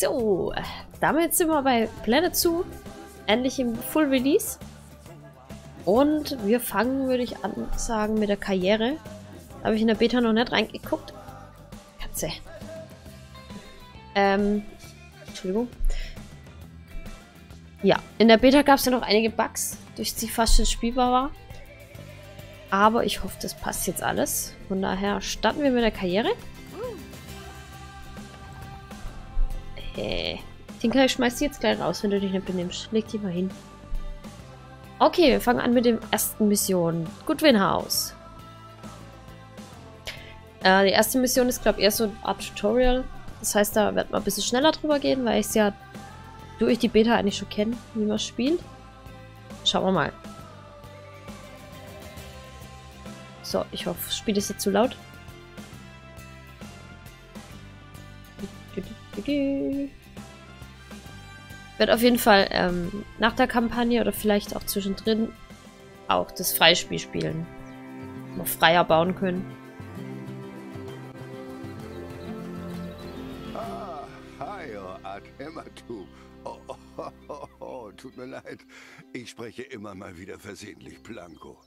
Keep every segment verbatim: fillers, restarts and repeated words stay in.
So, damit sind wir bei Planet Zoo. Endlich im Full Release. Und wir fangen, würde ich sagen, mit der Karriere. Da habe ich in der Beta noch nicht reingeguckt. Katze. Ähm, Entschuldigung. Ja, in der Beta gab es ja noch einige Bugs, durch die fast schon spielbar war. Aber ich hoffe, das passt jetzt alles. Von daher starten wir mit der Karriere. Hey. Tinker, ich schmeiß die jetzt gleich raus, wenn du dich nicht benimmst. Leg die mal hin. Okay, wir fangen an mit der ersten Mission. Goodwin House. Äh, die erste Mission ist, glaube ich, eher so ein Art Tutorial. Das heißt, da wird man ein bisschen schneller drüber gehen, weil ich es ja durch die Beta eigentlich schon kenne, wie man spielt. Schauen wir mal. So, ich hoffe, das Spiel ist jetzt zu laut. Wird auf jeden Fall ähm, nach der Kampagne oder vielleicht auch zwischendrin auch das Freispiel spielen. Noch freier bauen können. Ah, hi, oh, Art Emma, du. Oh, oh, oh, oh, oh, tut mir leid. Ich spreche immer mal wieder versehentlich Blanco.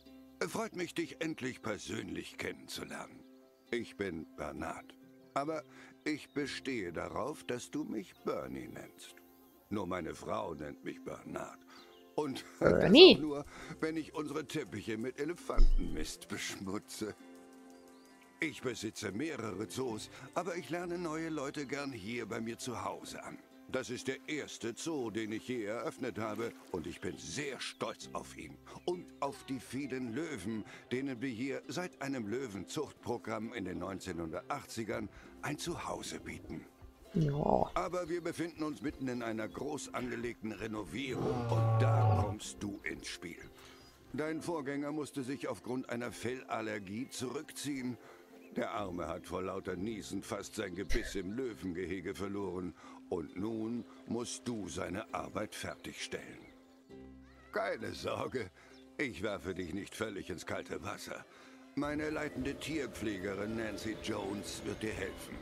Freut mich, dich endlich persönlich kennenzulernen. Ich bin Bernhard. Aber ich bestehe darauf, dass du mich Bernie nennst. Nur meine Frau nennt mich Bernhard. Und Bernie. Nur, wenn ich unsere Teppiche mit Elefantenmist beschmutze. Ich besitze mehrere Zoos, aber ich lerne neue Leute gern hier bei mir zu Hause an. Das ist der erste Zoo, den ich je eröffnet habe, und ich bin sehr stolz auf ihn und auf die vielen Löwen, denen wir hier seit einem Löwenzuchtprogramm in den neunzehnhundertachtzigern ein Zuhause bieten. Ja. Aber wir befinden uns mitten in einer groß angelegten Renovierung und da kommst du ins Spiel. Dein Vorgänger musste sich aufgrund einer Fellallergie zurückziehen. Der Arme hat vor lauter Niesen fast sein Gebiss im Löwengehege verloren. Und nun musst du seine Arbeit fertigstellen. Keine Sorge, ich werfe dich nicht völlig ins kalte Wasser. Meine leitende Tierpflegerin Nancy Jones wird dir helfen.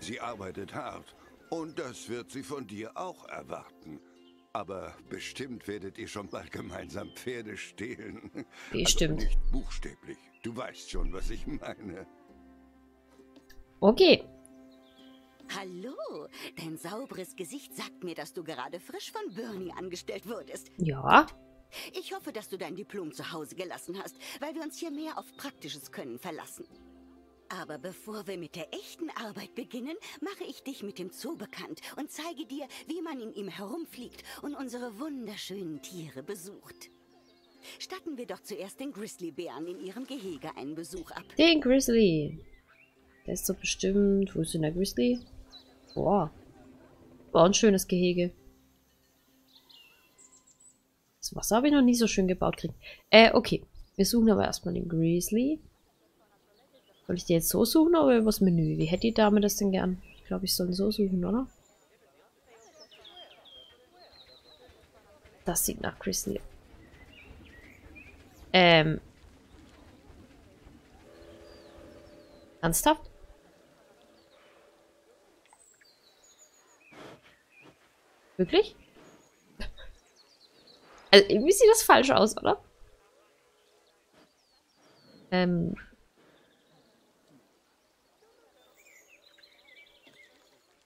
Sie arbeitet hart und das wird sie von dir auch erwarten. Aber bestimmt werdet ihr schon bald gemeinsam Pferde stehlen. Bestimmt. Also nicht buchstäblich. Du weißt schon, was ich meine. Okay. Hallo, dein sauberes Gesicht sagt mir, dass du gerade frisch von Bernie angestellt wurdest. Ja. Ich hoffe, dass du dein Diplom zu Hause gelassen hast, weil wir uns hier mehr auf praktisches Können verlassen. Aber bevor wir mit der echten Arbeit beginnen, mache ich dich mit dem Zoo bekannt und zeige dir, wie man in ihm herumfliegt und unsere wunderschönen Tiere besucht. Statten wir doch zuerst den Grizzlybären in ihrem Gehege einen Besuch ab. Den Grizzly. Der ist so bestimmt... Wo ist denn der Grizzly? Boah. War ein schönes Gehege. Das Wasser habe ich noch nie so schön gebaut kriegen. Äh, okay. Wir suchen aber erstmal den Grizzly. Soll ich den jetzt so suchen oder übers Menü? Wie hätte die Dame das denn gern? Ich glaube, ich soll ihn so suchen, oder? Das sieht nach Grizzly. Ähm. Ernsthaft? Wirklich? Also irgendwie sieht das falsch aus, oder? Ähm.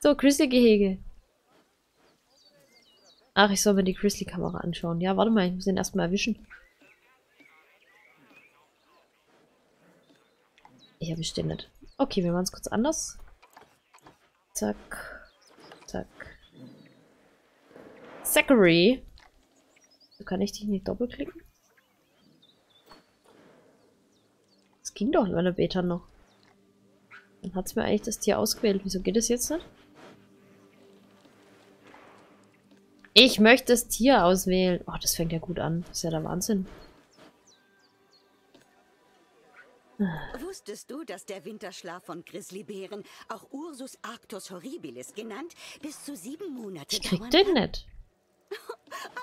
So, Grizzly-Gehege. Ach, ich soll mir die Grizzly-Kamera anschauen. Ja, warte mal, ich muss den erstmal erwischen. Ich erwische den nicht. Okay, wir machen es kurz anders. Zack. Zack. Zachary. So kann ich dich nicht doppelklicken? Das ging doch in meiner Beta noch. Dann hat es mir eigentlich das Tier ausgewählt. Wieso geht es jetzt nicht? Ich möchte das Tier auswählen. Oh, das fängt ja gut an. Das ist ja der Wahnsinn. Wusstest du, dass der Winterschlaf von Grizzlybären, auch Ursus Arctus horribilis genannt, bis zu sieben Monate dauern kann? Ich krieg den nicht.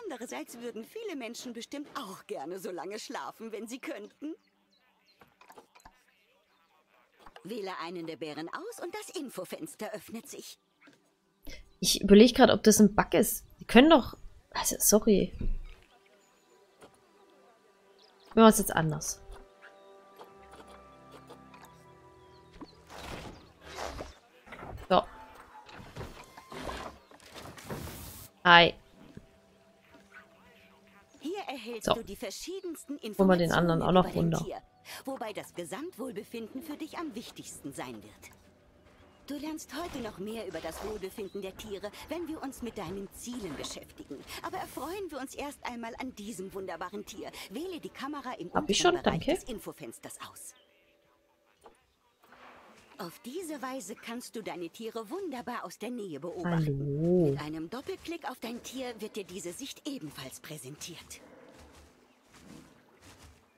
Andererseits würden viele Menschen bestimmt auch gerne so lange schlafen, wenn sie könnten. Wähle einen der Bären aus und das Infofenster öffnet sich. Ich überlege gerade, ob das ein Bug ist. Die können doch... Also, sorry. Wir machen es jetzt anders. So. Hi. Hier erhältst so. Du die verschiedensten Informationen. Hol mal den anderen auch noch runter. Tier, wobei das Gesamtwohlbefinden für dich am wichtigsten sein wird. Du lernst heute noch mehr über das Wohlbefinden der Tiere, wenn wir uns mit deinen Zielen beschäftigen. Aber erfreuen wir uns erst einmal an diesem wunderbaren Tier. Wähle die Kamera im unteren Bereich des Infofensters aus. Auf diese Weise kannst du deine Tiere wunderbar aus der Nähe beobachten. Hallo. Mit einem Doppelklick auf dein Tier wird dir diese Sicht ebenfalls präsentiert.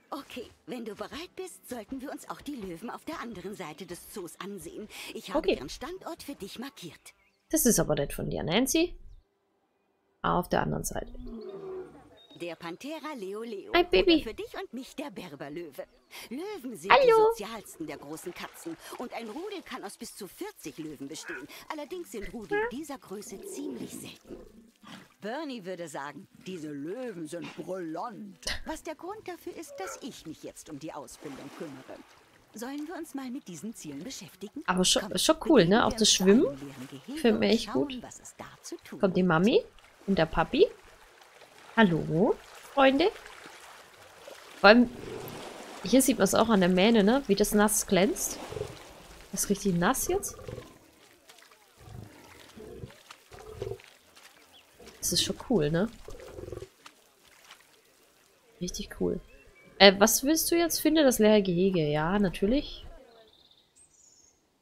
Okay, wenn du bereit bist, sollten wir uns auch die Löwen auf der anderen Seite des Zoos ansehen. Ich habe ihren Standort für dich markiert. Das ist aber nett von dir, Nancy. Auf der anderen Seite. Der Panthera Leo Leo. Ein Baby. Für dich und mich der Berberlöwe. Löwen sind die sozialsten der großen Katzen. Und ein Rudel kann aus bis zu vierzig Löwen bestehen. Allerdings sind Rudel dieser Größe ziemlich selten. Bernie würde sagen, diese Löwen sind brillant. Was der Grund dafür ist, dass ich mich jetzt um die Ausbildung kümmere. Sollen wir uns mal mit diesen Zielen beschäftigen? Aber schon, Komm, schon cool, ne? Auch das Schwimmen finde ich echt gut. Kommt die Mami und der Papi. Hallo, Freunde. Vor allem, hier sieht man es auch an der Mähne, ne? Wie das nass glänzt. Das ist richtig nass jetzt. Das ist schon cool, ne? Richtig cool. Äh, was willst du jetzt? Finde das leere Gehege. Ja, natürlich.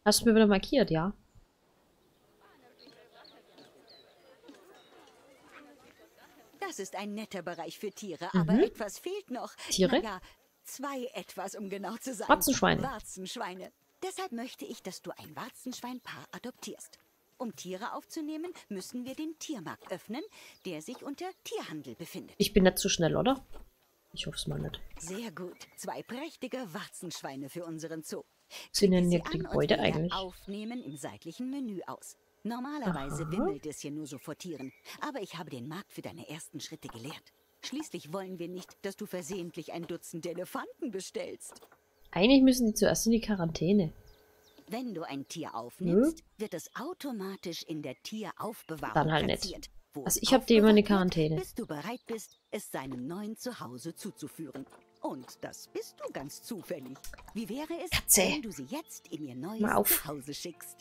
Hast du mir wieder markiert, ja? Das ist ein netter Bereich für Tiere, mhm. aber etwas fehlt noch. Tiere? Ja, zwei etwas, um genau zu sein. Warzenschweine. Warzenschweine. Deshalb möchte ich, dass du ein Warzenschweinpaar adoptierst. Um Tiere aufzunehmen, müssen wir den Tiermarkt öffnen, der sich unter Tierhandel befindet. Ich bin nicht zu schnell, oder? Ich hoffe es mal nicht. Sehr gut. Zwei prächtige Warzenschweine für unseren Zoo. Sind denn die Gebäude eigentlich? Aufnehmen im seitlichen Menü aus. Normalerweise Aha. wimmelt es hier nur so vor Tieren, aber ich habe den Markt für deine ersten Schritte gelehrt. Schließlich wollen wir nicht, dass du versehentlich ein Dutzend Elefanten bestellst. Eigentlich müssen die zuerst in die Quarantäne. Wenn du ein Tier aufnimmst, hm? wird es automatisch in der Tieraufbewahrung Dann halt platziert. Nicht. Also ich habe dir immer eine Quarantäne. Bis du bereit bist, es seinem neuen Zuhause zuzuführen. Und das bist du ganz zufällig. Wie wäre es, Katze. wenn du sie jetzt in ihr neues Zuhause schickst?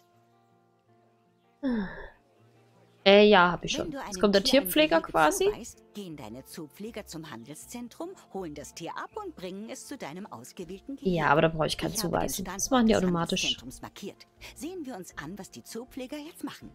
Äh, ja, habe ich schon. Jetzt kommt der Tierpfleger quasi. Gehen deine Zoopfleger zum Handelszentrum, holen das Tier ab und bringen es zu deinem ausgewählten Gehege. Ja, aber da brauche ich keinen Zuweis. Das machen die automatisch. Sehen wir uns an, was die Zoopfleger jetzt machen.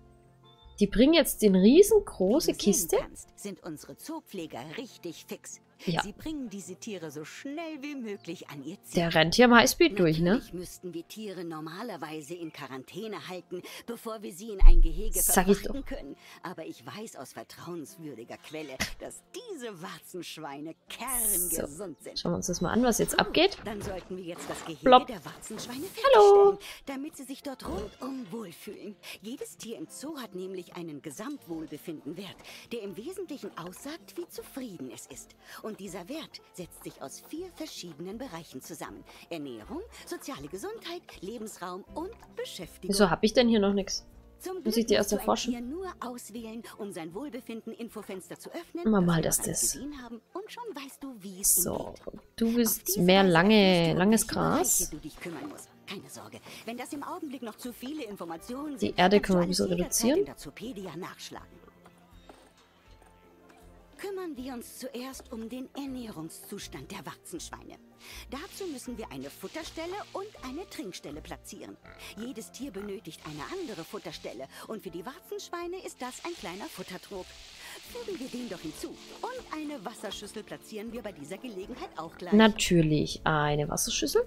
Die bringen jetzt den riesengroße Kiste. Sind unsere Zoopfleger richtig fix. Ja. Sie bringen diese Tiere so schnell wie möglich an ihr Ziel. Der rennt hier im Highspeed durch, ne? Natürlich müssten wir Tiere normalerweise in Quarantäne halten, bevor wir sie in ein Gehege verpacken können. Aber ich weiß aus vertrauenswürdiger Quelle, dass diese Warzenschweine kerngesund so. sind. Schauen wir uns das mal an, was jetzt so, abgeht. Dann sollten wir jetzt das Gehege Plop. der Warzenschweine fertigstellen, damit sie sich dort rundum wohlfühlen. Jedes Tier im Zoo hat nämlich einen Gesamtwohlbefindenwert, der im Wesentlichen aussagt, wie zufrieden es ist. Und Und dieser Wert setzt sich aus vier verschiedenen Bereichen zusammen. Ernährung, soziale Gesundheit, Lebensraum und Beschäftigung. Wieso habe ich denn hier noch nichts? Zum Muss ich die erst erforschen? Hier nur auswählen, um sein Wohlbefinden-Infofenster zu öffnen. Machen wir mal das das. Und schon weißt du, wie es so, du willst mehr lange, langes Gras. Keine Sorge, wenn das im Augenblick noch zu viele Informationen sind, die Erde können wir so reduzieren. Kümmern wir uns zuerst um den Ernährungszustand der Warzenschweine. Dazu müssen wir eine Futterstelle und eine Trinkstelle platzieren. Jedes Tier benötigt eine andere Futterstelle und für die Warzenschweine ist das ein kleiner Futtertrog. Fügen wir den doch hinzu und eine Wasserschüssel platzieren wir bei dieser Gelegenheit auch gleich. Natürlich eine Wasserschüssel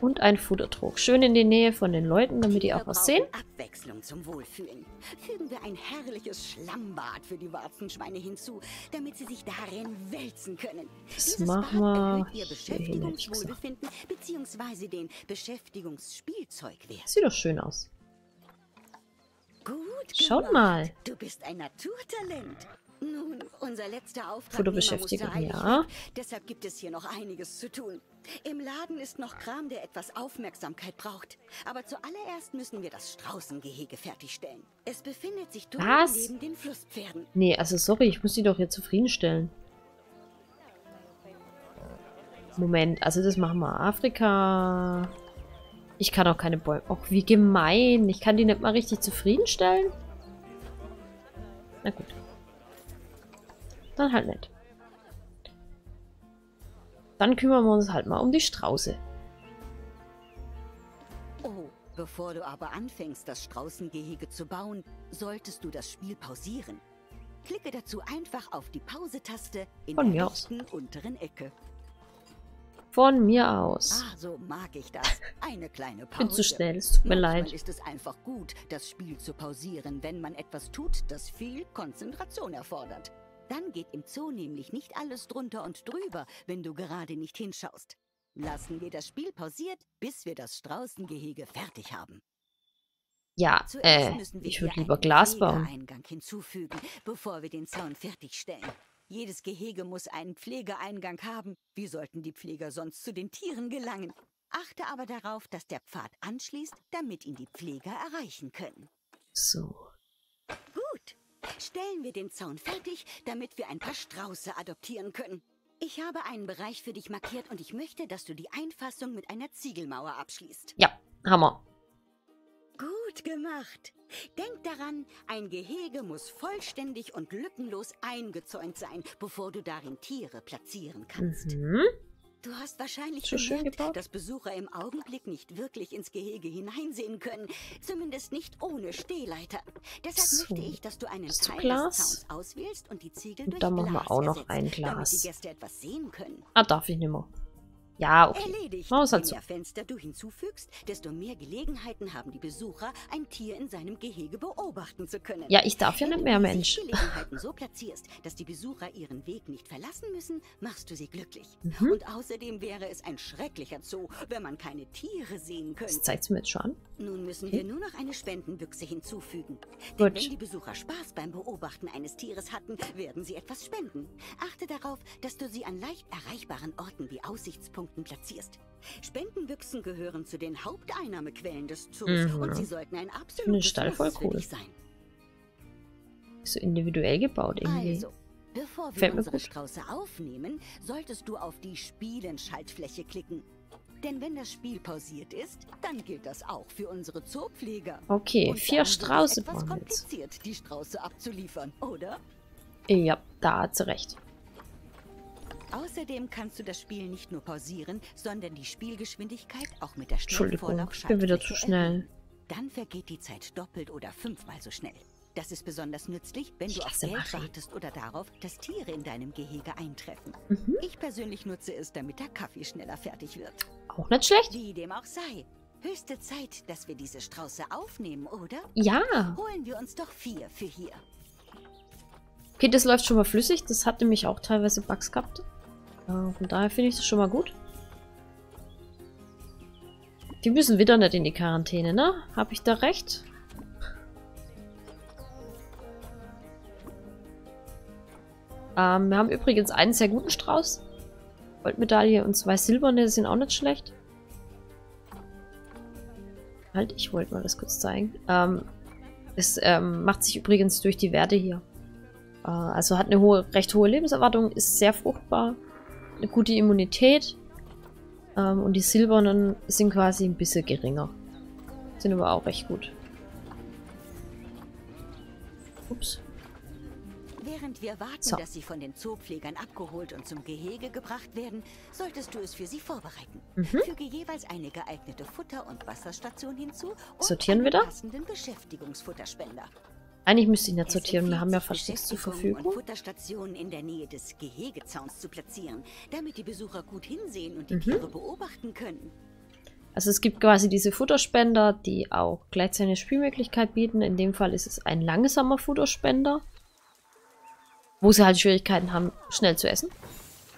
und ein Futtertrog. Schön in die Nähe von den Leuten, damit die auch was sehen. Abwechslung zum Wohlfühlen. Fügen wir ein herrliches Schlammbad für die Warzenschweine hinzu, damit sie sich darin wälzen können. Das machen wir. Ihr Beschäftigungswohlbefinden bzw. den Beschäftigungsspielzeugwert. Sieht doch schön aus. Gut, Schaut mal. Du bist ein Naturtalent. Nun, unser letzter Auftrag. Fotobeschäftigung, ja. Deshalb gibt es hier noch einiges zu tun. Im Laden ist noch Kram, der etwas Aufmerksamkeit braucht. Aber zuallererst müssen wir das Straußengehege fertigstellen. Es befindet sich dort neben den Flusspferden. Nee, also sorry, ich muss die doch hier zufriedenstellen. Moment, also das machen wir Afrika. Ich kann auch keine Bäume. Och, wie gemein. Ich kann die nicht mal richtig zufriedenstellen. Na gut. Dann halt nicht. Dann kümmern wir uns halt mal um die Strauße. Oh, bevor du aber anfängst, das Straußengehege zu bauen, solltest du das Spiel pausieren. Klicke dazu einfach auf die Pause-Taste in Von der rechten unteren Ecke. Von mir aus. Ah, so mag ich das. Eine kleine Pause. Bin zu schnell, es tut mir leid. Manchmal ist es einfach gut, das Spiel zu pausieren, wenn man etwas tut, das viel Konzentration erfordert. Dann geht im Zoo nämlich nicht alles drunter und drüber, wenn du gerade nicht hinschaust. Lassen wir das Spiel pausiert, bis wir das Straußengehege fertig haben. Ja, äh, ich würde lieber Glas bauen. Eingang hinzufügen, bevor wir den Zaun fertigstellen. Jedes Gehege muss einen Pflegeeingang haben. Wie sollten die Pfleger sonst zu den Tieren gelangen? Achte aber darauf, dass der Pfad anschließt, damit ihn die Pfleger erreichen können. So. Gut. Stellen wir den Zaun fertig, damit wir ein paar Strauße adoptieren können. Ich habe einen Bereich für dich markiert und ich möchte, dass du die Einfassung mit einer Ziegelmauer abschließt. Ja, Hammer. Gut gemacht. Denk daran, ein Gehege muss vollständig und lückenlos eingezäunt sein, bevor du darin Tiere platzieren kannst. Mhm. Du hast wahrscheinlich gemerkt, dass Besucher im Augenblick nicht wirklich ins Gehege hineinsehen können. Zumindest nicht ohne Stehleiter. Deshalb so. möchte ich, dass du einen Teil des Zauns auswählst und die Ziegel und durch Glas ersetzt. Dann machen wir auch noch ein Glas, damit die Gäste etwas sehen können. Ah, darf ich nicht mehr. Ja, okay. Erledigt. Maus hat so. Je mehr Fenster du hinzufügst, desto mehr Gelegenheiten haben die Besucher, ein Tier in seinem Gehege beobachten zu können. Ja, ich darf ja nicht mehr, Mensch. Wenn du die Gelegenheiten so platzierst, dass die Besucher ihren Weg nicht verlassen müssen, machst du sie glücklich. Mhm. Und außerdem wäre es ein schrecklicher Zoo, wenn man keine Tiere sehen könnte. Das zeigt's mir jetzt schon. Nun müssen okay. wir nur noch eine Spendenbüchse hinzufügen. Gut. Denn wenn die Besucher Spaß beim Beobachten eines Tieres hatten, werden sie etwas spenden. Achte darauf, dass du sie an leicht erreichbaren Orten wie Aussichtspunkten platzierst. Spendenbüchsen gehören zu den Haupteinnahmequellen des Zoos mhm. und sie sollten ein absolutes Muss voll cool. für dich sein. So individuell gebaut irgendwie. Also, bevor wir unsere Strauße aufnehmen, solltest du auf die Spielen-Schaltfläche klicken. Denn wenn das Spiel pausiert ist, dann gilt das auch für unsere Zoopfleger. Okay, und vier Strauße brauchen wir jetzt. Etwas kompliziert, die Strauße abzuliefern, oder? Ja, da hat sie recht. Außerdem kannst du das Spiel nicht nur pausieren, sondern die Spielgeschwindigkeit auch mit der Schnellvorlaufschaltfläche. Ich bin wieder zu schnell. Dann vergeht die Zeit doppelt oder fünfmal so schnell. Das ist besonders nützlich, wenn du auf Geld wartest oder darauf, dass Tiere in deinem Gehege eintreffen. Mhm. Ich persönlich nutze es, damit der Kaffee schneller fertig wird. Auch nicht schlecht. Wie dem auch sei. Höchste Zeit, dass wir diese Strauße aufnehmen, oder? Ja. Holen wir uns doch vier für hier. Okay, das läuft schon mal flüssig. Das hat nämlich auch teilweise Bugs gehabt. Ja, von daher finde ich das schon mal gut. Die müssen wieder nicht in die Quarantäne, ne? Habe ich da recht? Ähm, wir haben übrigens einen sehr guten Strauß. Goldmedaille und zwei silberne sind auch nicht schlecht. Halt, ich wollte mal das kurz zeigen. Ähm, es ähm, macht sich übrigens durch die Werte hier. Äh, also hat eine hohe, recht hohe Lebenserwartung, ist sehr fruchtbar. Eine gute Immunität ähm, und die silbernen sind quasi ein bisschen geringer. Sind aber auch recht gut. Ups. Während wir warten, so. dass sie von den Zoopflegern abgeholt und zum Gehege gebracht werden, solltest du es für sie vorbereiten. Mhm. Füge jeweils eine geeignete Futter- und Wasserstation hinzu und sortieren wir da? passenden Beschäftigungsfutterspender. Eigentlich müsste ich nicht sortieren, wir haben ja fast nichts zur Verfügung. Und Futterstationen in der Nähe des Gehegezauns zu platzieren, damit die Besucher gut hinsehen und die mhm. Tiere beobachten können. Also es gibt quasi diese Futterspender, die auch gleichzeitig eine Spielmöglichkeit bieten. In dem Fall ist es ein langsamer Futterspender, wo sie halt Schwierigkeiten haben, schnell zu essen.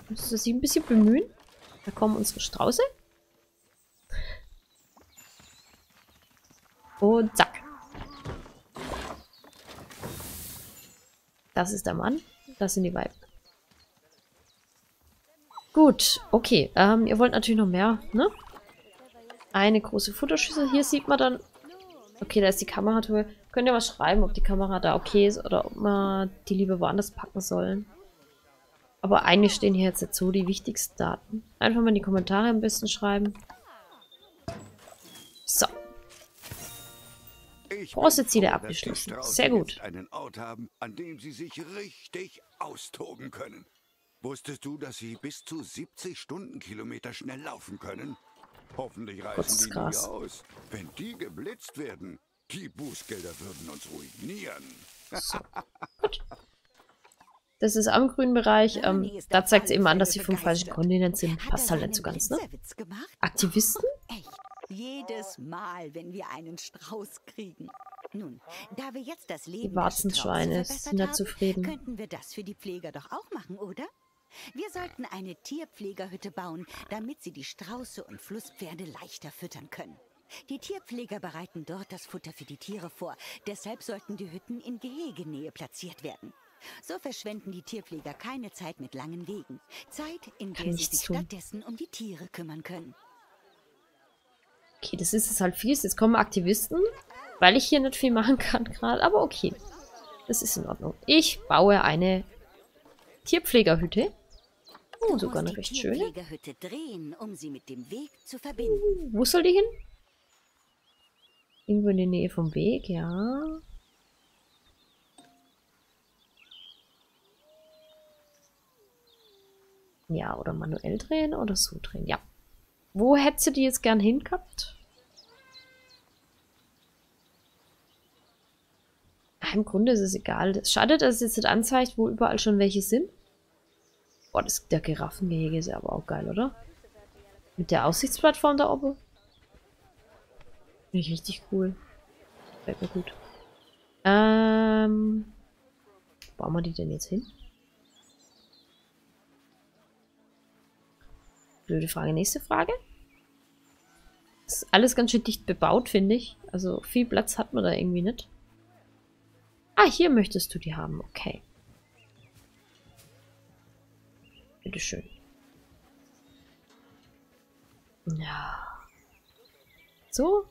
Müssen sie sich ein bisschen bemühen. Da kommen unsere Strauße. Und zack. Das ist der Mann, das sind die Weiben. Gut, okay. Ähm, ihr wollt natürlich noch mehr, ne? Eine große Futterschüssel. Hier sieht man dann... Okay, da ist die Kameratour. Könnt ihr was schreiben, ob die Kamera da okay ist oder ob man die lieber woanders packen sollen. Aber eigentlich stehen hier jetzt so die wichtigsten Daten. Einfach mal in die Kommentare ein bisschen schreiben. So. Große Ziele abgeschlossen. Sehr gut. Einen Ort haben, an dem sie sich richtig austoben können. Wusstest du, dass sie bis zu siebzig Stundenkilometer schnell laufen können? Hoffentlich reißen die Gras aus. Wenn die geblitzt werden, die Bußgelder würden uns ruinieren. So. Gut. Das ist am grünen Bereich. Ähm, da zeigt es eben an, dass sie vom falschen Kontinent sind. Passt halt nicht so ganz, ne? Aktivisten? Echt? Jedes Mal, wenn wir einen Strauß kriegen. Nun, da wir jetzt das Leben Warzenschweine sind da zufrieden. Könnten wir das für die Pfleger doch auch machen, oder? Wir sollten eine Tierpflegerhütte bauen, damit sie die Strauße und Flusspferde leichter füttern können. Die Tierpfleger bereiten dort das Futter für die Tiere vor. Deshalb sollten die Hütten in Gehegenähe platziert werden. So verschwenden die Tierpfleger keine Zeit mit langen Wegen. Zeit, in der sie sich stattdessen um die Tiere kümmern können. Okay, das ist es halt fies. Jetzt kommen Aktivisten, weil ich hier nicht viel machen kann gerade. Aber okay, das ist in Ordnung. Ich baue eine Tierpflegerhütte. Oh, sogar eine recht schöne. Tierpflegerhütte drehen, um sie mit dem Weg zu verbinden. Wo soll die hin? Irgendwo in der Nähe vom Weg, ja. Ja, oder manuell drehen oder so drehen, ja. Wo hättest du die jetzt gern hingehabt? Im Grunde ist es egal. Schade, dass es jetzt nicht anzeigt, wo überall schon welche sind. Boah, das, der Giraffengehege ist ja aber auch geil, oder? Mit der Aussichtsplattform da oben. Finde ich richtig cool. Fällt mir gut. Ähm. Wo bauen wir die denn jetzt hin? Blöde Frage. Nächste Frage. Das ist alles ganz schön dicht bebaut, finde ich. Also viel Platz hat man da irgendwie nicht. Ah, hier möchtest du die haben. Okay. Bitteschön. Ja. So.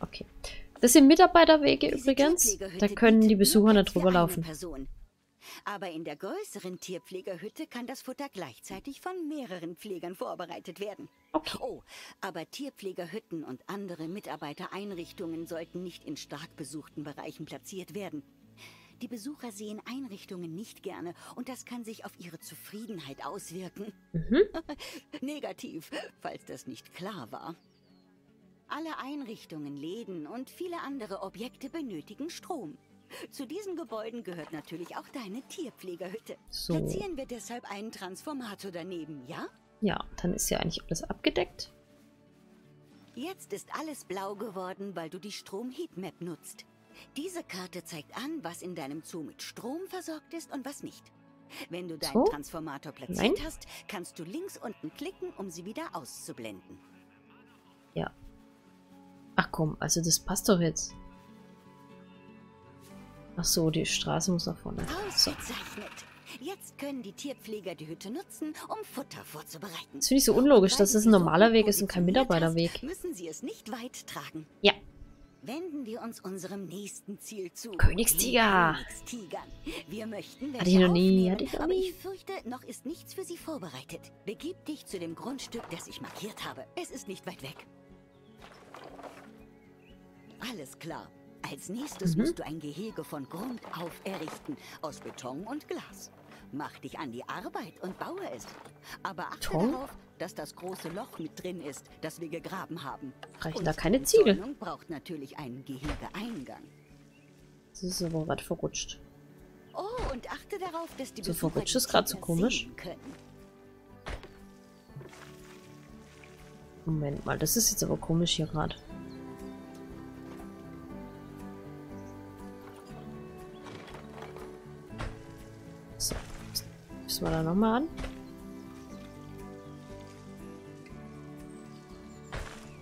Okay. Das sind Mitarbeiterwege übrigens. Da können die Besucher nicht drüber laufen. Aber in der größeren Tierpflegerhütte kann das Futter gleichzeitig von mehreren Pflegern vorbereitet werden. Okay. Oh, aber Tierpflegerhütten und andere Mitarbeitereinrichtungen sollten nicht in stark besuchten Bereichen platziert werden. Die Besucher sehen Einrichtungen nicht gerne und das kann sich auf ihre Zufriedenheit auswirken. Mhm. Negativ, falls das nicht klar war. Alle Einrichtungen, Läden und viele andere Objekte benötigen Strom. Zu diesen Gebäuden gehört natürlich auch deine Tierpflegerhütte. So. Platzieren wir deshalb einen Transformator daneben, ja? Ja, dann ist ja eigentlich alles abgedeckt. Jetzt ist alles blau geworden, weil du die Strom-Heatmap nutzt. Diese Karte zeigt an, was in deinem Zoo mit Strom versorgt ist und was nicht. Wenn du deinen so? Transformator platziert Nein. hast, kannst du links unten klicken, um sie wieder auszublenden. Ja. Ach komm, also das passt doch jetzt. Ach so, die Straße muss nach vorne. So. Jetzt können die Tierpfleger die Hütte nutzen, um Futter vorzubereiten. Das finde ich so unlogisch, dass das ein normaler Weg ist und kein Mitarbeiterweg. Müssen Sie es nicht weit tragen. Ja. Wenden wir uns unserem nächsten Ziel zu. Königstiger. Wir möchten, hatte ich noch nie, hatte ich noch nie. Aber ich fürchte, noch ist nichts für Sie vorbereitet. Begib dich zu dem Grundstück, das ich markiert habe. Es ist nicht weit weg. Alles klar. Als nächstes mhm. musst du ein Gehege von Grund auf errichten, aus Beton und Glas. Mach dich an die Arbeit und baue es. Aber achte Beton? darauf, dass das große Loch mit drin ist, das wir gegraben haben. Reichen da keine Ziegel? Die Zäunung braucht natürlich einen Gehegeeingang. Das ist aber was verrutscht. Oh, und achte darauf, dass die so verrutscht ist gerade so komisch. Moment mal, das ist jetzt aber komisch hier gerade. Mal da nochmal an.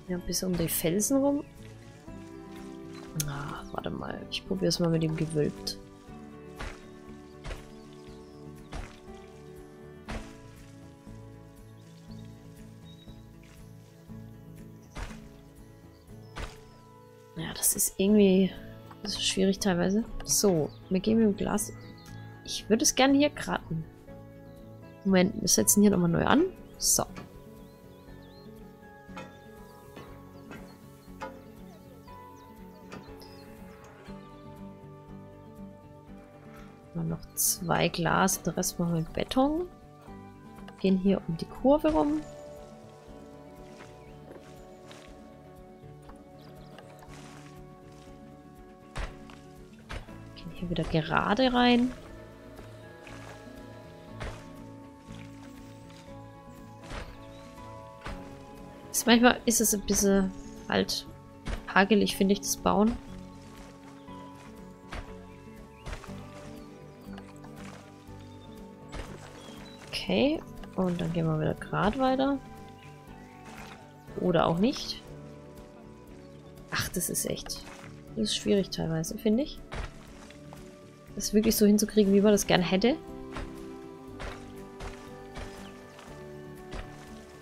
Ja, bis um die Felsen rum. Ach, warte mal. Ich probiere es mal mit dem Gewölbt. irgendwie das ist schwierig teilweise. So, wir gehen mit dem Glas. Ich würde es gerne hier kratzen. Moment, wir setzen hier nochmal neu an. So. Noch zwei Glas, den Rest machen wir mit Beton. Gehen hier um die Kurve rum. Gehen hier wieder gerade rein. Ist manchmal ist es ein bisschen halt hagelig, finde ich, das Bauen. Okay, und dann gehen wir wieder gerade weiter. Oder auch nicht. Ach, das ist echt. Das ist schwierig teilweise, finde ich. Das wirklich so hinzukriegen, wie man das gern hätte.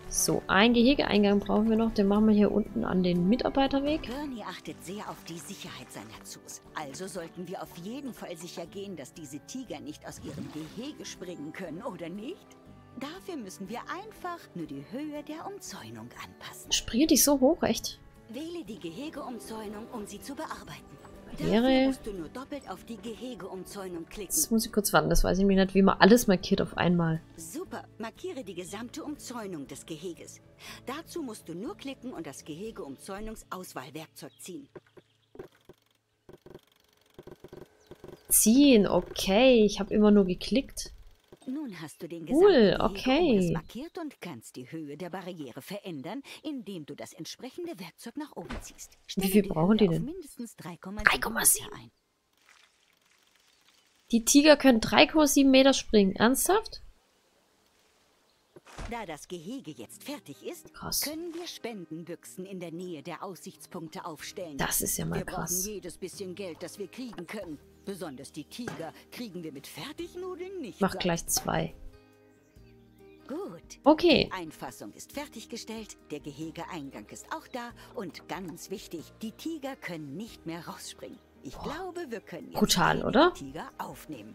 So, ein Gehegeeingang brauchen wir noch. Den machen wir hier unten an den Mitarbeiterweg. Bernie achtet sehr auf die Sicherheit seiner Zoos. Also sollten wir auf jeden Fall sicher gehen, dass diese Tiger nicht aus ihrem Gehege springen können, oder nicht? Dafür müssen wir einfach nur die Höhe der Umzäunung anpassen. Springe dich so hoch, echt? Wähle die Gehegeumzäunung, um sie zu bearbeiten. Dafür musst du nur doppelt auf die Gehegeumzäunung klicken. Jetzt muss ich kurz warten, das weiß ich nämlich nicht, wie man alles markiert auf einmal. Super, markiere die gesamte Umzäunung des Geheges. Dazu musst du nur klicken und das Gehegeumzäunungsauswahlwerkzeug ziehen. Ziehen, okay, ich habe immer nur geklickt. Nun hast du den gesamten Gehegeumriss markiert und kannst die Höhe der Barriere verändern, indem du das entsprechende Werkzeug nach oben ziehst. Wie viel brauchen die denn? Mindestens drei Komma sieben Meter ein. Die Tiger können drei Komma sieben Meter springen. Ernsthaft? Da das Gehege jetzt fertig ist, krass, können wir Spendenbüchsen in der Nähe der Aussichtspunkte aufstellen. Das ist ja mal krass. Wir brauchen jedes bisschen Geld, das wir kriegen können. Besonders die Tiger kriegen wir mit Fertignudeln nicht. Mach gleich zwei. Gut. Okay. Die Einfassung ist fertiggestellt, der Gehegeeingang ist auch da und ganz wichtig, die Tiger können nicht mehr rausspringen. Ich oh. glaube, wir können jetzt brutal, oder? Die Tiger aufnehmen.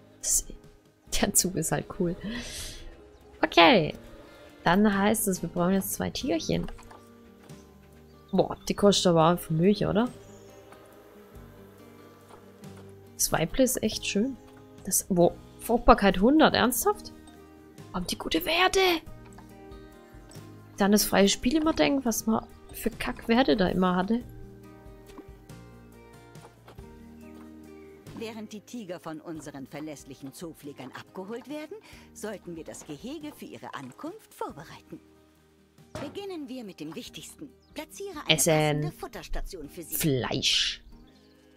Der Zug ist halt cool. Okay. Dann heißt es, wir brauchen jetzt zwei Tigerchen. Boah, die kostet aber ein Vermögen, oder? Das Weible ist echt schön. Das, wo, Fruchtbarkeit hundert, ernsthaft? Haben die gute Werte? Dann das freie Spiel immer denken, was man für Kackwerte da immer hatte. Während die Tiger von unseren verlässlichen Zoopflegern abgeholt werden, sollten wir das Gehege für ihre Ankunft vorbereiten. Beginnen wir mit dem Wichtigsten. Platziere eine passende Futterstation für sie. Fleisch.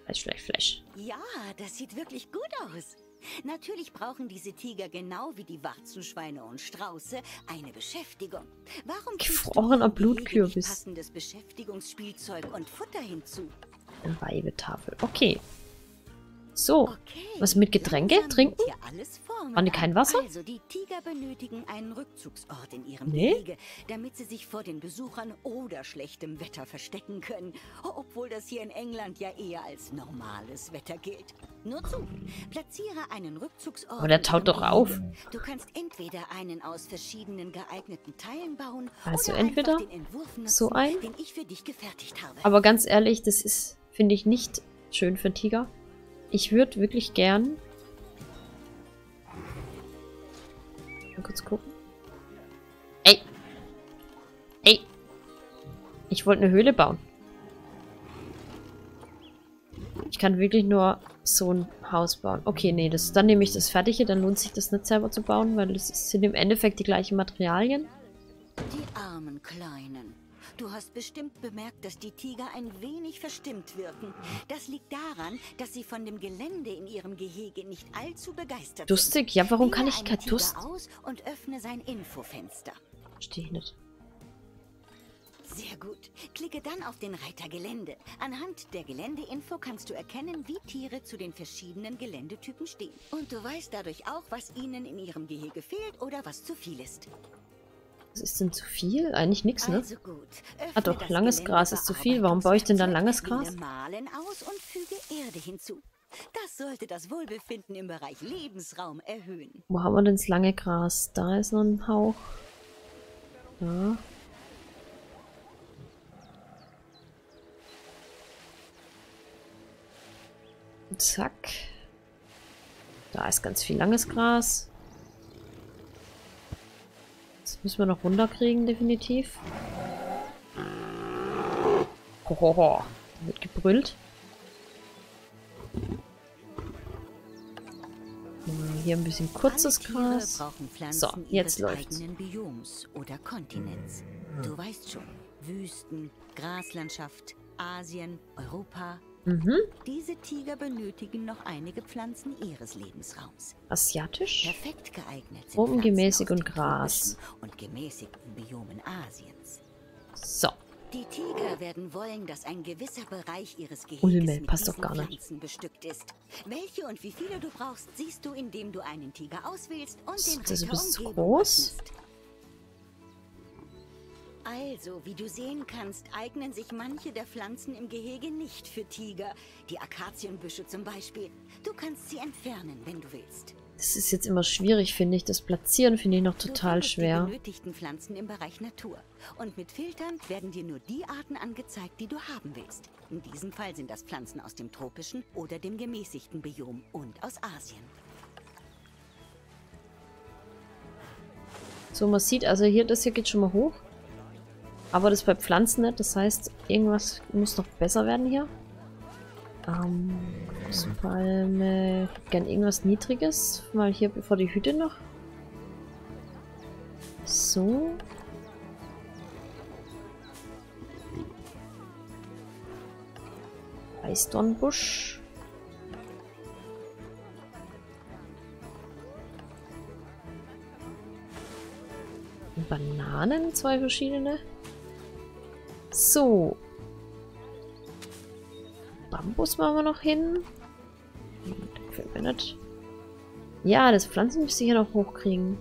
Fleisch, Fleisch, Fleisch. Ja, das sieht wirklich gut aus. Natürlich brauchen diese Tiger genau wie die Warzenschweine und Strauße eine Beschäftigung. Warum gefrorener Blutkürbis? Passendes Beschäftigungsspielzeug und Futter hinzu. Eine Weibetafel. Okay. So. Okay. Was mit Getränke? Trinken? Waren die kein Wasser? Also, die Tiger benötigen einen Rückzugsort in ihrem nee. Gehege, damit sie sich vor den Besuchern oder schlechtem Wetter verstecken können. Obwohl das hier in England ja eher als normales Wetter gilt. Nur zu, platziere einen Rückzugsort. Aber der taut doch auf. Du kannst entweder einen aus verschiedenen geeigneten Teilen bauen. Also oder entweder den Entwurf nutzen, so einen, den ich für dich gefertigt habe. Aber ganz ehrlich, das ist, finde ich, nicht schön für Tiger. Ich würde wirklich gern... Mal kurz gucken. Ey! Ey! Ich wollte eine Höhle bauen. Ich kann wirklich nur so ein Haus bauen. Okay, nee, das, dann nehme ich das Fertige. Dann lohnt sich das nicht selber zu bauen, weil es sind im Endeffekt die gleichen Materialien. Die armen Kleinen. Du hast bestimmt bemerkt, dass die Tiger ein wenig verstimmt wirken. Das liegt daran, dass sie von dem Gelände in ihrem Gehege nicht allzu begeistert sind. Durstig? Ja, warum kann ich kein Durst? Aus und öffne sein Infofenster. Verstehe ich nicht. Sehr gut. Klicke dann auf den Reiter Gelände. Anhand der Geländeinfo kannst du erkennen, wie Tiere zu den verschiedenen Geländetypen stehen. Und du weißt dadurch auch, was ihnen in ihrem Gehege fehlt oder was zu viel ist. Was ist denn zu viel? Eigentlich nichts, ne? Also gut. Ah doch, langes Gelände Gras ist zu viel. Warum baue ich denn dann langes Gras? Malen aus und füge Erde hinzu. Das sollte das Wohlbefinden im Bereich Lebensraum erhöhen. Wo haben wir denn das lange Gras? Da ist noch ein Hauch. Ja. Und zack. Da ist ganz viel langes Gras. Das müssen wir noch runterkriegen, definitiv. Hohoho. Da wird gebrüllt. Hier ein bisschen kurzes Gras. So, jetzt läuft's. Bioms oder Kontinents. Du weißt schon, Wüsten, Graslandschaft, Asien, Europa. Mhm. Diese Tiger benötigen noch einige Pflanzen ihres Lebensraums. Asiatisch? Perfekt geeignet sind Bodengemäßig und Gras. Und gemäßigten Biomen Asiens. So. Die Tiger werden wollen, dass ein gewisser Bereich ihres Geheges mit passt doch gar nicht. Pflanzen bestückt ist. Welche und wie viele du brauchst, siehst du, indem du einen Tiger auswählst und ist den Reiter umgeben kannst. Ist das ein bisschen zu groß? Also, wie du sehen kannst, eignen sich manche der Pflanzen im Gehege nicht für Tiger. Die Akazienbüsche zum Beispiel. Du kannst sie entfernen, wenn du willst. Das ist jetzt immer schwierig, finde ich. Das Platzieren finde ich noch total schwer. Du findest die benötigten Pflanzen im Bereich Natur. Und mit Filtern werden dir nur die Arten angezeigt, die du haben willst. In diesem Fall sind das Pflanzen aus dem tropischen oder dem gemäßigten Biom und aus Asien. So, man sieht, also hier, das hier geht schon mal hoch. Aber das bei Pflanzen nicht, das heißt, irgendwas muss noch besser werden hier. Ähm, Palme. Ich hätte gern irgendwas Niedriges. Mal hier vor die Hütte noch. So. Eisdornbusch. Bananen, zwei verschiedene. So. Bambus machen wir noch hin. Gefällt mir nicht. Ja, das Pflanzen müsste ich ja noch hochkriegen.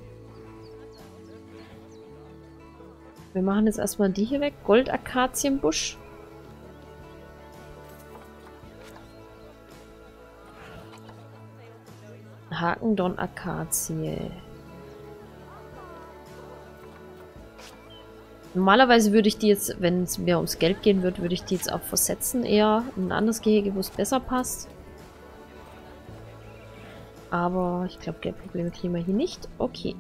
Wir machen jetzt erstmal die hier weg. Goldakazienbusch. Hakendornakazie. Normalerweise würde ich die jetzt, wenn es mir ums Geld gehen würde, würde ich die jetzt auch versetzen, eher in ein anderes Gehege, wo es besser passt. Aber ich glaube, Geldprobleme kriegen wir hier nicht. Okay.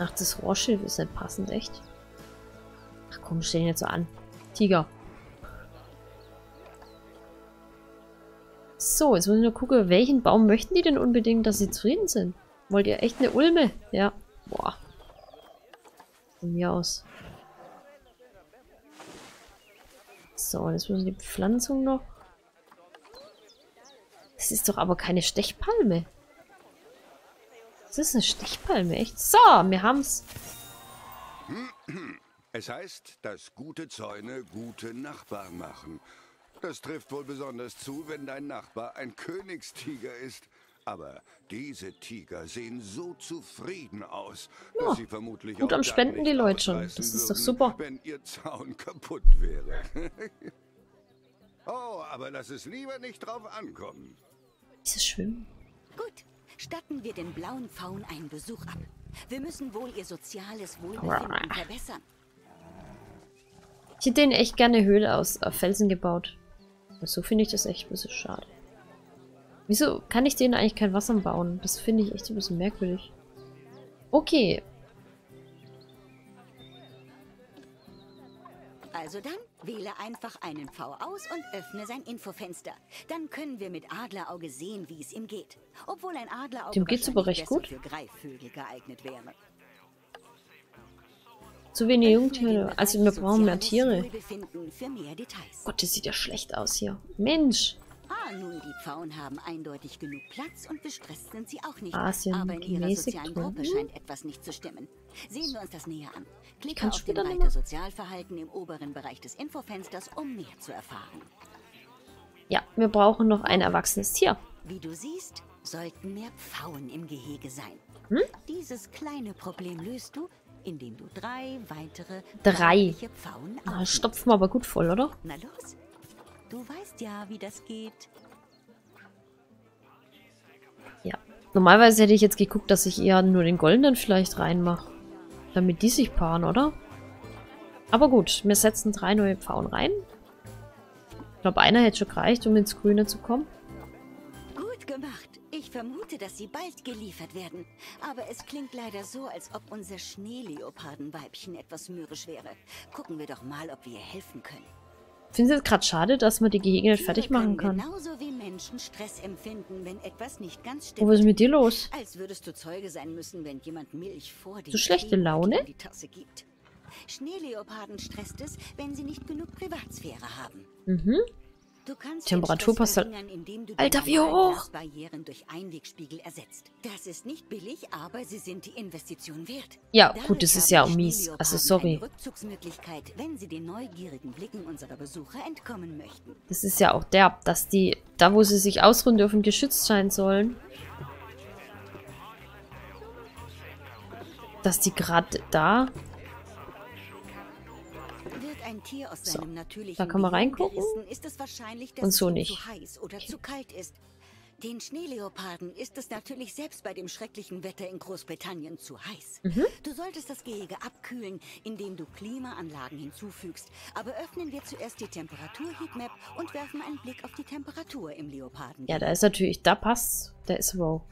Ach, das Rohrschild ist nicht passend, echt. Ach komm, stell ihn jetzt so an. Tiger. So, jetzt muss ich nur gucken, welchen Baum möchten die denn unbedingt, dass sie zufrieden sind? Wollt ihr echt eine Ulme? Ja. Boah. Von mir aus. So, jetzt müssen die Pflanzung noch. Das ist doch aber keine Stechpalme. Das ist eine Stechpalme, echt? So, wir haben's. Es heißt, dass gute Zäune gute Nachbarn machen. Das trifft wohl besonders zu, wenn dein Nachbar ein Königstiger ist. Aber diese Tiger sehen so zufrieden aus, ja, dass sie vermutlich gut auch am Spenden die Leute schon. Das ist doch super. Wenn ihr Zaun kaputt wäre. Oh, aber lass es lieber nicht drauf ankommen. Ist es schwimmen? Gut, statten wir den blauen Faun einen Besuch ab. Wir müssen wohl ihr soziales Wohlbefinden verbessern. Ich hätte denen echt gerne Höhle aus äh, Felsen gebaut. Aber so finde ich das echt ein bisschen schade. Wieso kann ich denen eigentlich kein Wasser bauen? Das finde ich echt ein bisschen merkwürdig. Okay. Also dann wähle einfach einen V aus und öffne sein Infofenster. Dann können wir mit Adlerauge sehen, wie es ihm geht. Obwohl ein Adlerauge dem geht's aber recht gut. Für Greifvögel geeignet wäre. Zu wenig Jungtiere. Also wir brauchen mehr Tiere. Gott, das sieht ja schlecht aus hier. Mensch. Ah, nun, die Pfauen haben eindeutig genug Platz und gestresst sind sie auch nicht. Asien, aber in ihrer sozialen Gruppe scheint etwas nicht zu stimmen. Sehen wir uns das näher an. Klicke auf den Reiter Sozialverhalten im oberen Bereich des Infofensters, um mehr zu erfahren. Ja, wir brauchen noch ein erwachsenes Tier. Wie du siehst, sollten mehr Pfauen im Gehege sein. Hm? Dieses kleine Problem löst du, indem du drei weitere drei Pfauen ah, stopfen wir aber gut voll, oder? Na los. Du weißt ja, wie das geht. Ja. Normalerweise hätte ich jetzt geguckt, dass ich eher nur den Goldenen vielleicht reinmache. Damit die sich paaren, oder? Aber gut, wir setzen drei neue Pfauen rein. Ich glaube, einer hätte schon gereicht, um ins Grüne zu kommen. Gut gemacht. Ich vermute, dass sie bald geliefert werden. Aber es klingt leider so, als ob unser Schneeleopardenweibchen etwas mürrisch wäre. Gucken wir doch mal, ob wir ihr helfen können. Ich finde es jetzt gerade schade, dass man die Gehege nicht fertig machen kann. Genauso wie Menschen Stress empfinden, wenn etwas nicht ganz stimmt. Oh, was ist mit dir los? Als würdest du Zeuge sein müssen, wenn jemand Milch vor dir so schlechte Laune? Die Tasse gibt. Schneeleoparden stresst es, wenn sie nicht genug Privatsphäre haben. Mhm. Du kannst Temperatur passt halt. Alter, wie hoch? Barrieren durch Einwegspiegel ersetzt. Das ist nicht billig, aber sie sind die Investition wert. Ja, gut, das ist ja mies. Also sorry. Rückzugsmöglichkeit, wenn sie den neugierigen Blicken unserer Besucher entkommen möchten. Das ist ja auch derb, dass die da, wo sie sich ausruhen dürfen, geschützt sein sollen. Dass die gerade da ein Tier aus so, seinem natürlichen da kann man reingucken gerissen, ist es wahrscheinlich, dass und so nicht. Zu heiß oder okay. zu kalt ist. Den Schneeleoparden ist es natürlich selbst bei dem schrecklichen Wetter in Großbritannien zu heiß. Mhm. Du solltest das Gehege abkühlen, indem du Klimaanlagen hinzufügst. Aber öffnen wir zuerst die Temperatur-Heatmap und werfen einen Blick auf die Temperatur im Leoparden. Ja, da ist natürlich, da passt, da ist wow.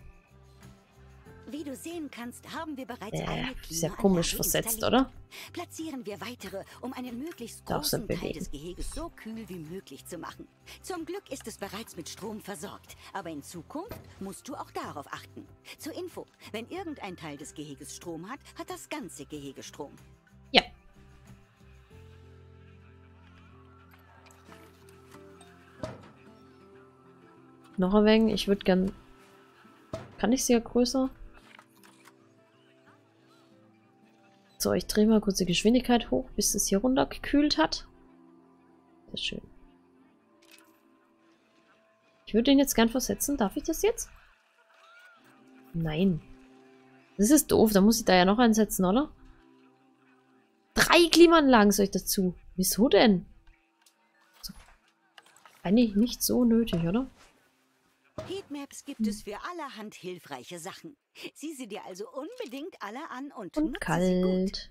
Wie du sehen kannst, haben wir bereits äh, eine sehr komisch versetzt, oder? Platzieren wir weitere, um einen möglichst großen Teil des Geheges so kühl wie möglich zu machen. Zum Glück ist es bereits mit Strom versorgt, aber in Zukunft musst du auch darauf achten. Zur Info, wenn irgendein Teil des Geheges Strom hat, hat das ganze Gehege Strom. Ja. Noch ein wenig, ich würde gern... Kann ich sie ja größer? So, ich drehe mal kurz die Geschwindigkeit hoch, bis es hier runter gekühlt hat. Sehr schön. Ich würde den jetzt gern versetzen. Darf ich das jetzt? Nein. Das ist doof. Da muss ich da ja noch einsetzen, oder? Drei Klimaanlagen soll ich dazu. Wieso denn? So. Eigentlich nicht so nötig, oder? Heatmaps gibt es für allerhand hilfreiche Sachen. Sieh sie dir also unbedingt alle an und, und nutze kalt. Sie gut.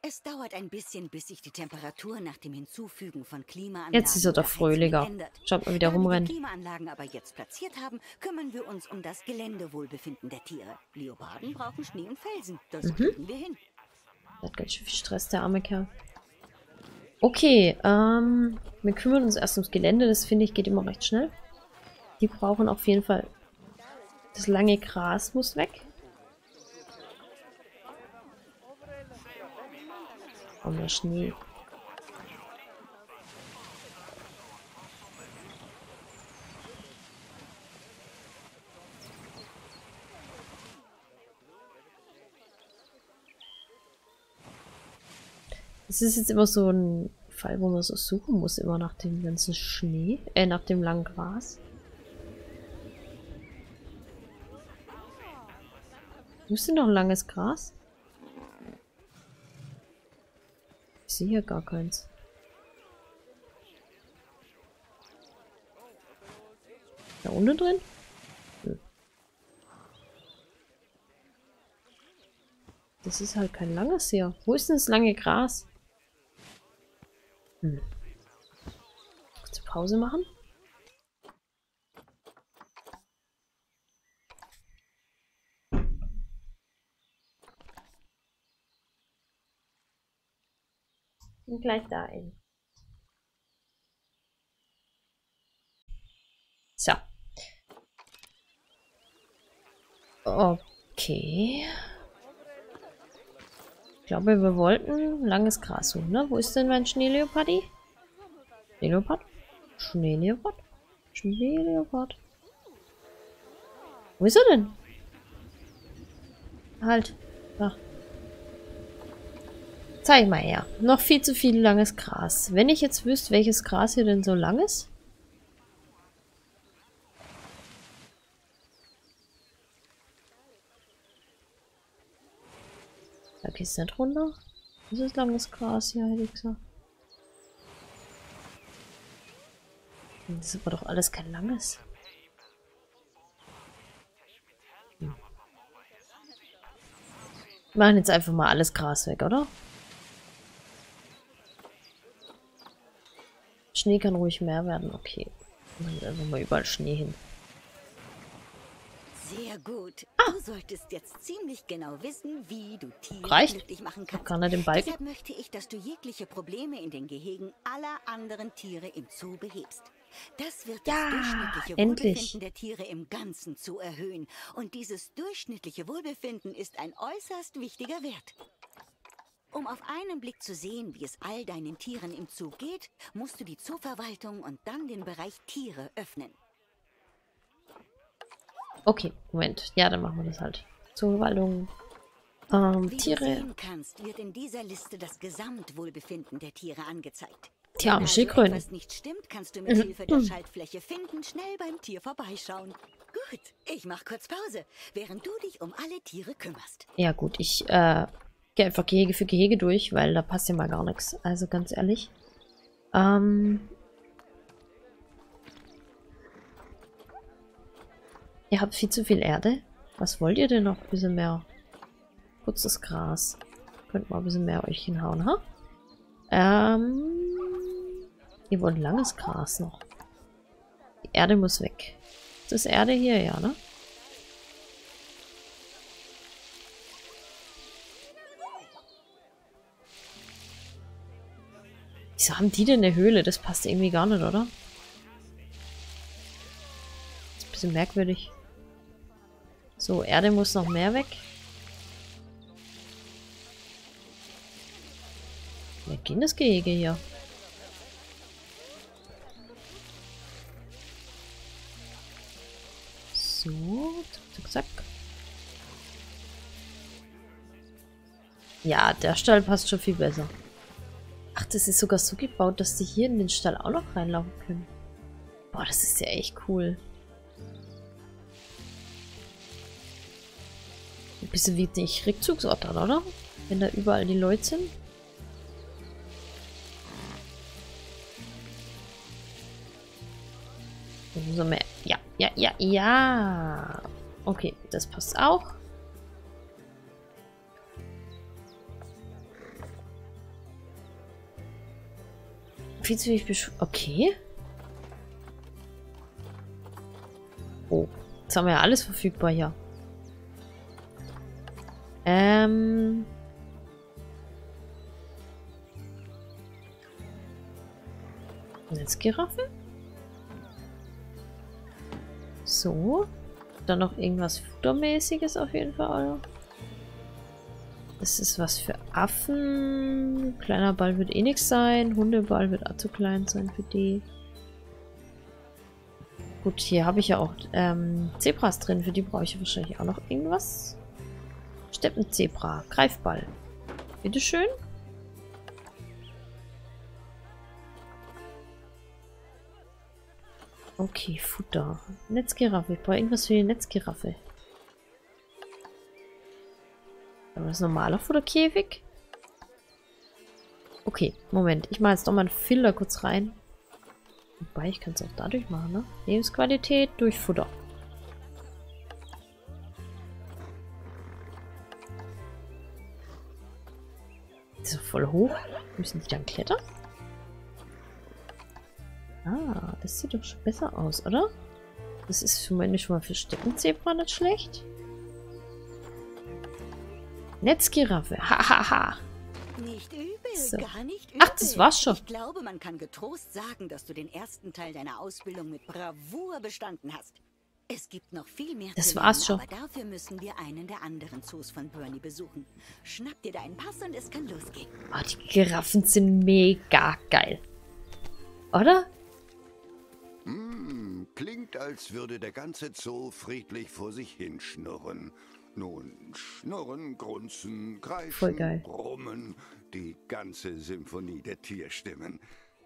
Es dauert ein bisschen, bis sich die Temperatur nach dem Hinzufügen von Klimaanlagen jetzt ist er doch fröhlicher. Schaut mal wieder rumrennen. Wenn wir die Klimaanlagen aber jetzt platziert haben, kümmern wir uns um das Geländewohlbefinden der Tiere. Leoparden brauchen Schnee und Felsen. Das mhm. kriegen wir hin. Das hat ganz schön viel Stress, der arme Kerl. Okay, ähm, wir kümmern uns erst ums Gelände. Das, finde ich, geht immer recht schnell. Die brauchen auf jeden Fall... Das lange Gras muss weg. Oh, mehr Schnee. Es ist jetzt immer so ein Fall, wo man so suchen muss, immer nach dem ganzen Schnee, äh, nach dem langen Gras. Wo ist denn noch langes Gras? Ich sehe hier gar keins. Da unten drin? Hm. Das ist halt kein langes hier. Wo ist denn das lange Gras? Hm. Kurze Pause machen. Und gleich da ein. So. Okay. Ich glaube, wir wollten langes Gras suchen, ne? Wo ist denn mein Schneeleopardi? Schneeleopard? Schneeleopard? Schneeleopard? Wo ist er denn? Halt. Da. Zeig mal her. Noch viel zu viel langes Gras. Wenn ich jetzt wüsste, welches Gras hier denn so lang ist. geht's nicht runter? Das ist langes Gras hier, hätte ich gesagt. Das ist aber doch alles kein langes. Hm. Wir machen jetzt einfach mal alles Gras weg, oder? Schnee kann ruhig mehr werden, okay. Machen wir einfach mal überall Schnee hin. Sehr gut. Ah. Du solltest jetzt ziemlich genau wissen, wie du Tiere glücklich machen kannst. Kann er den Balken? Deshalb möchte ich, dass du jegliche Probleme in den Gehegen aller anderen Tiere im Zoo behebst. Das wird ja, das durchschnittliche endlich. Wohlbefinden der Tiere im Ganzen zu erhöhen. Und dieses durchschnittliche Wohlbefinden ist ein äußerst wichtiger Wert. Um auf einen Blick zu sehen, wie es all deinen Tieren im Zoo geht, musst du die Zooverwaltung und dann den Bereich Tiere öffnen. Okay, Moment. Ja, dann machen wir das halt. Zooverwaltung. Ähm, Wie Tiere. Wie du sehen kannst, wird in dieser Liste das Gesamtwohlbefinden der Tiere angezeigt. Tja, wenn also etwas nicht stimmt, kannst du mit Hilfe der Schaltfläche finden, schnell beim Tier vorbeischauen. Gut, ich mach kurz Pause, während du dich um alle Tiere kümmerst. Ja gut, ich äh, gehe einfach Gehege für Gehege durch, weil da passt ja mal gar nichts. Also ganz ehrlich. Ähm... Ihr habt viel zu viel Erde. Was wollt ihr denn noch? Ein bisschen mehr kurzes Gras. Könnt mal ein bisschen mehr euch hinhauen, ha? Ähm. Ihr wollt langes Gras noch. Die Erde muss weg. Ist das Erde hier? Ja, ne? Wieso haben die denn eine Höhle? Das passt irgendwie gar nicht, oder? Ist ein bisschen merkwürdig. So, Erde muss noch mehr weg. Wo geht das Gehege hier? So, zack, zack. Ja, der Stall passt schon viel besser. Ach, das ist sogar so gebaut, dass die hier in den Stall auch noch reinlaufen können. Boah, das ist ja echt cool. Ein bisschen wie die Rückzugsorte, oder? Wenn da überall die Leute sind. So mehr. Ja, ja, ja, ja. Okay, das passt auch. Viel zu viel Besch... Okay. Oh, jetzt haben wir ja alles verfügbar hier. Ähm... Netzgiraffen? So. Dann noch irgendwas Futtermäßiges auf jeden Fall. Das ist was für Affen. Kleiner Ball wird eh nichts sein. Hundeball wird auch zu klein sein für die. Gut, hier habe ich ja auch ähm, Zebras drin. Für die brauche ich wahrscheinlich auch noch irgendwas. Steppenzebra. Greifball. Bitteschön. Okay, Futter. Netzgiraffe. Ich brauche irgendwas für die Netzgiraffe. Aber das normale Futterkäfig? Okay, Moment. Ich mache jetzt doch mal einen Filter kurz rein. Wobei, ich kann es auch dadurch machen, ne? Lebensqualität durch Futter. Ist ja voll hoch. Müssen die dann klettern? Ah, das sieht doch schon besser aus, oder? Das ist für meine schon mal für Steppenzebra nicht schlecht. Netzgiraffe, hahaha. Nicht übel, so. Gar nicht übel. Ach, das war's schon. Ich glaube, man kann getrost sagen, dass du den ersten Teil deiner Ausbildung mit Bravour bestanden hast. Es gibt noch viel mehr das zu lernen, war's schon. Aber dafür müssen wir einen der anderen Zoos von Bernie besuchen. Schnapp dir deinen Pass und es kann losgehen. Oh, die Giraffen sind mega geil. Oder? Hm, klingt, als würde der ganze Zoo friedlich vor sich hinschnurren. Nun, schnurren, grunzen, greifen, brummen, die ganze Symphonie der Tierstimmen.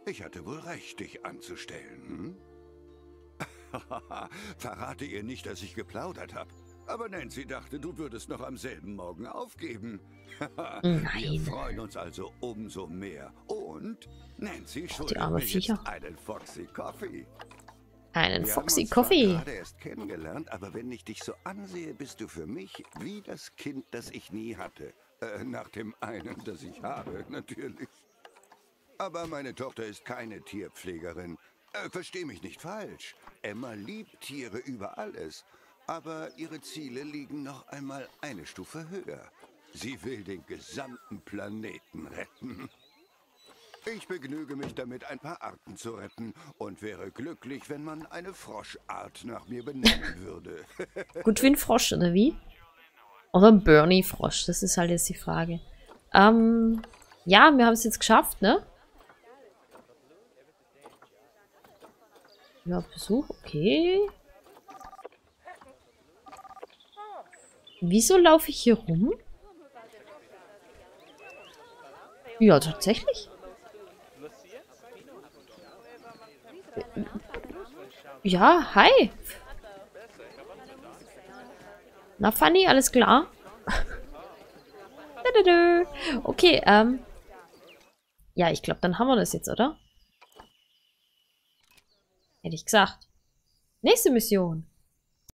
Ich hatte wohl recht, dich anzustellen, hm? Verrate ihr nicht, dass ich geplaudert habe. Aber Nancy dachte, du würdest noch am selben Morgen aufgeben. Nein. Wir freuen uns also umso mehr. Und Nancy schuldet mir jetzt einen Foxy-Coffee. Einen Foxy-Coffee. Wir haben uns gerade erst kennengelernt, aber wenn ich dich so ansehe, bist du für mich wie das Kind, das ich nie hatte. Äh, nach dem einen, das ich habe, natürlich. Aber meine Tochter ist keine Tierpflegerin. Äh, versteh mich nicht falsch. Emma liebt Tiere über alles. Aber ihre Ziele liegen noch einmal eine Stufe höher. Sie will den gesamten Planeten retten. Ich begnüge mich damit, ein paar Arten zu retten und wäre glücklich, wenn man eine Froschart nach mir benennen würde. Gut wie ein Frosch, oder wie? Oder ein Bernie-Frosch, das ist halt jetzt die Frage. Ähm, ja, wir haben es jetzt geschafft, ne? Ja, Besuch, okay. Wieso laufe ich hier rum? Ja, tatsächlich. Ja, hi. Na, Fanny, alles klar? Okay, ähm. ja, ich glaube, dann haben wir das jetzt, oder? Hätte ich gesagt. Nächste Mission.